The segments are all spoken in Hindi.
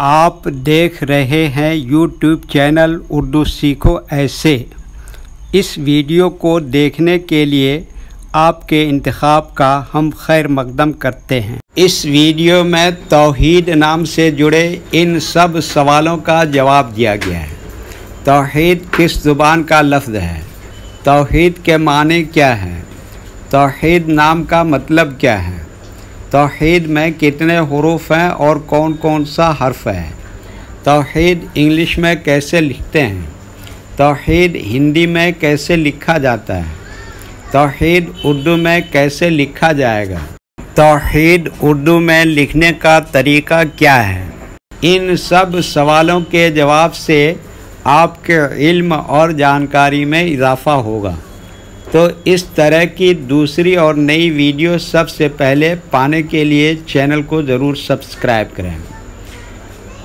आप देख रहे हैं YouTube चैनल उर्दू सीखो ऐसे। इस वीडियो को देखने के लिए आपके इंतखाब का हम खैर मकदम करते हैं। इस वीडियो में तौहीद नाम से जुड़े इन सब सवालों का जवाब दिया गया है। तौहीद किस ज़ुबान का लफ्ज़ है? तौहीद के माने क्या हैं? तौहीद नाम का मतलब क्या है? तौहीद में कितने हुरूफ हैं और कौन कौन सा हर्फ है? तौहीद इंग्लिश में कैसे लिखते हैं? तौहीद हिंदी में कैसे लिखा जाता है? तौहीद उर्दू में कैसे लिखा जाएगा? तौहीद उर्दू में लिखने का तरीक़ा क्या है? इन सब सवालों के जवाब से आपके इल्म और जानकारी में इजाफ़ा होगा। तो इस तरह की दूसरी और नई वीडियो सबसे पहले पाने के लिए चैनल को ज़रूर सब्सक्राइब करें।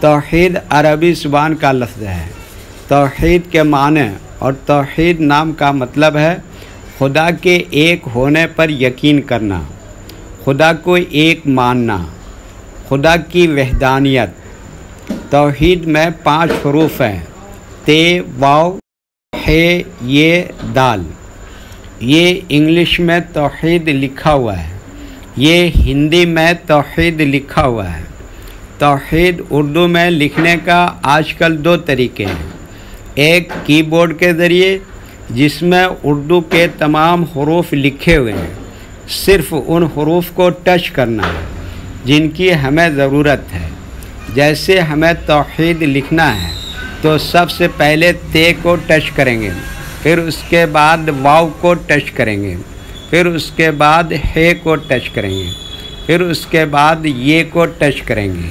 तौहीद अरबी ज़ुबान का लफ्ज़ है। तौहीद के माने और तौहीद नाम का मतलब है खुदा के एक होने पर यकीन करना, खुदा को एक मानना, खुदा की वहदानियत। तौहीद में 5 हुरूफ हैं, ते, वाव, हे, ये, दाल। ये इंग्लिश में तौहीद लिखा हुआ है, ये हिंदी में तौहीद लिखा हुआ है। तौहीद उर्दू में लिखने का आजकल 2 तरीके हैं। एक कीबोर्ड के ज़रिए, जिसमें उर्दू के तमाम हुरूफ लिखे हुए हैं, सिर्फ़ उन हुरूफ को टच करना है जिनकी हमें ज़रूरत है। जैसे हमें तौहीद लिखना है तो सबसे पहले ते को टच करेंगे, फिर उसके बाद वाव को टच करेंगे, फिर उसके बाद हे को टच करेंगे, फिर उसके बाद ये को टच करेंगे,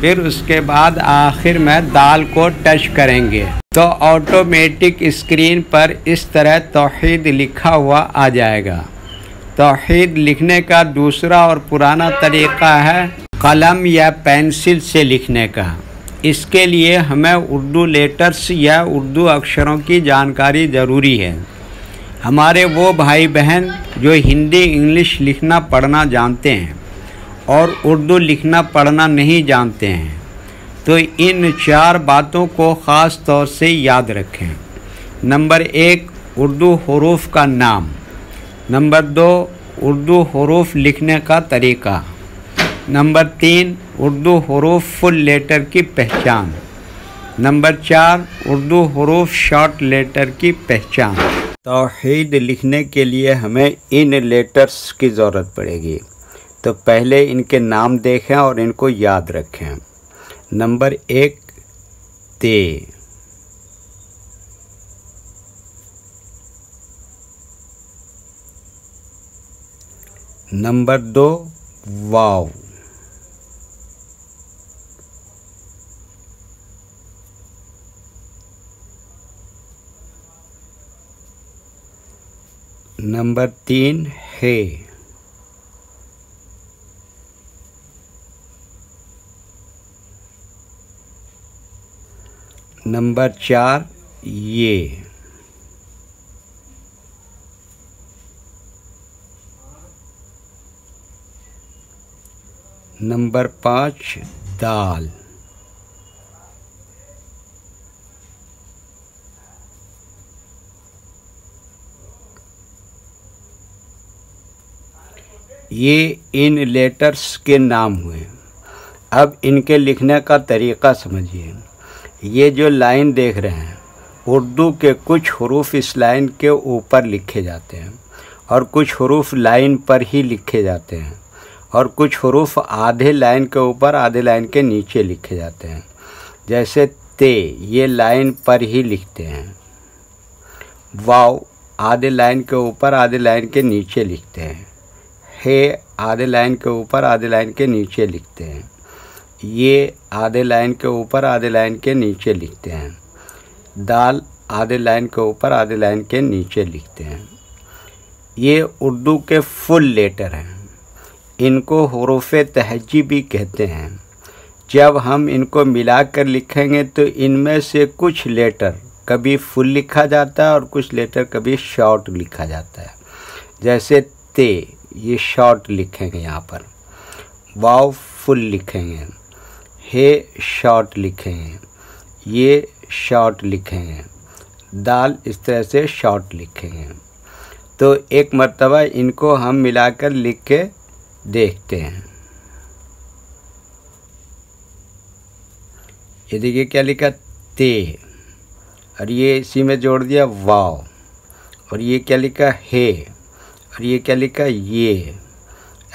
फिर उसके बाद आखिर में दाल को टच करेंगे। तो ऑटोमेटिक स्क्रीन पर इस तरह तौहीद लिखा हुआ आ जाएगा। तौहीद लिखने का दूसरा और पुराना तरीक़ा है कलम या पेंसिल से लिखने का। इसके लिए हमें उर्दू लेटर्स या उर्दू अक्षरों की जानकारी ज़रूरी है। हमारे वो भाई बहन जो हिंदी इंग्लिश लिखना पढ़ना जानते हैं और उर्दू लिखना पढ़ना नहीं जानते हैं, तो इन 4 बातों को ख़ास तौर से याद रखें। नंबर 1, उर्दू हुरूफ का नाम। नंबर 2, उर्दू हुरूफ लिखने का तरीक़ा। नंबर 3, उर्दू हुरूफ फुल लेटर की पहचान। नंबर 4, उर्दू हुरूफ शॉर्ट लेटर की पहचान। तौहीद लिखने के लिए हमें इन लेटर्स की ज़रूरत पड़ेगी, तो पहले इनके नाम देखें और इनको याद रखें। नंबर 1, ते। नंबर 2, वाव। नंबर 3, है। नंबर 4, ये। नंबर 5, दाल। ये इन लेटर्स के नाम हुए। अब इनके लिखने का तरीक़ा समझिए। ये जो लाइन देख रहे हैं, उर्दू के कुछ हुरूफ इस लाइन के ऊपर लिखे जाते हैं और कुछ हुरूफ लाइन पर ही लिखे जाते हैं और कुछ हुरूफ आधे लाइन के ऊपर आधे लाइन के नीचे लिखे जाते हैं। जैसे ते, ये लाइन पर ही लिखते हैं। वाव, आधे लाइन के ऊपर आधे लाइन के नीचे लिखते हैं। हे, आधे लाइन के ऊपर आधे लाइन के नीचे लिखते हैं। ये, आधे लाइन के ऊपर आधे लाइन के नीचे लिखते हैं। दाल, आधे लाइन के ऊपर आधे लाइन के नीचे लिखते हैं। ये उर्दू के फुल लेटर हैं। इनको हुरूफ़े तहजी भी कहते हैं। जब हम इनको मिला कर लिखेंगे तो इनमें से कुछ लेटर कभी फुल लिखा जाता है और कुछ लेटर कभी शॉर्ट लिखा जाता है। जैसे ते, ये शॉर्ट लिखेंगे यहाँ पर। वाव, फुल लिखेंगे। हे शॉर्ट लिखे हैं, ये शॉर्ट लिखे हैं, दाल इस तरह से शॉर्ट लिखे हैं। तो एक मर्तबा इनको हम मिलाकर लिख के देखते हैं। ये देखिए क्या लिखा, ते, और ये इसी में जोड़ दिया वाव, और ये क्या लिखा हे, और ये क्या लिखा ये,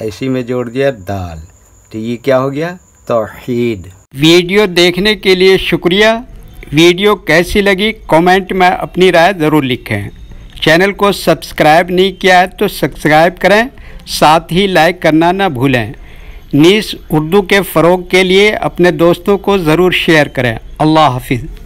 इसी में जोड़ दिया दाल। तो ये क्या हो गया तौहीद। वीडियो देखने के लिए शुक्रिया। वीडियो कैसी लगी कमेंट में अपनी राय ज़रूर लिखें। चैनल को सब्सक्राइब नहीं किया है तो सब्सक्राइब करें, साथ ही लाइक करना ना भूलें। नीस उर्दू के फ़रोग के लिए अपने दोस्तों को ज़रूर शेयर करें। अल्लाह हाफिज़।